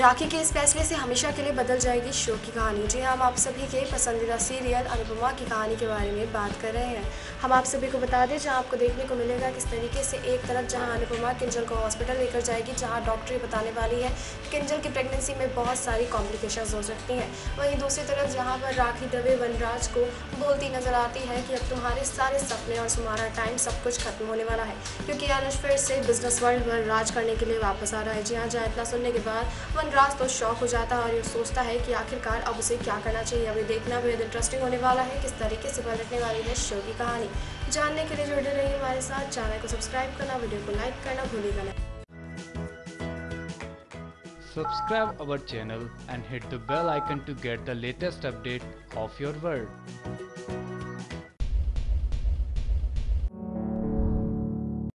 राखी के इस फैसले से हमेशा के लिए बदल जाएगी शो की कहानी। जी हम आप सभी के पसंदीदा सीरियल अनुपमा की कहानी के बारे में बात कर रहे हैं। हम आप सभी को बता दें जहां आपको देखने को मिलेगा किस तरीके से एक तरफ जहां अनुपमा किंजल को हॉस्पिटल लेकर जाएगी, जहां डॉक्टर ये बताने वाली है किंजल की प्रेगनेंसी में बहुत सारी कॉम्प्लिकेशंस हो सकती हैं, वहीं दूसरी तरफ जहां पर राखी दुबे वनराज को बोलती नजर आती है कि अब तुम्हारे सारे सपने और तुम्हारा टाइम सब कुछ खत्म होने वाला है, क्योंकि अनुज फिर से बिजनेस वर्ल्ड में राज करने के लिए वापस आ रहा है। जी हाँ, जहाँ इतना सुनने के बाद वनराज तो शॉक हो जाता है और ये सोचता है कि आखिरकार अब उसे क्या करना चाहिए। अभी देखना बेहद इंटरेस्टिंग होने वाला है किस तरीके से पलटने वाली है शो की कहानी। जानने के लिए जुड़े रहिए हमारे साथ। चैनल को सब्सक्राइब करना, वीडियो को लाइक करना भूलिएगा नहीं। Subscribe our channel and hit the bell icon to get the latest update of your world.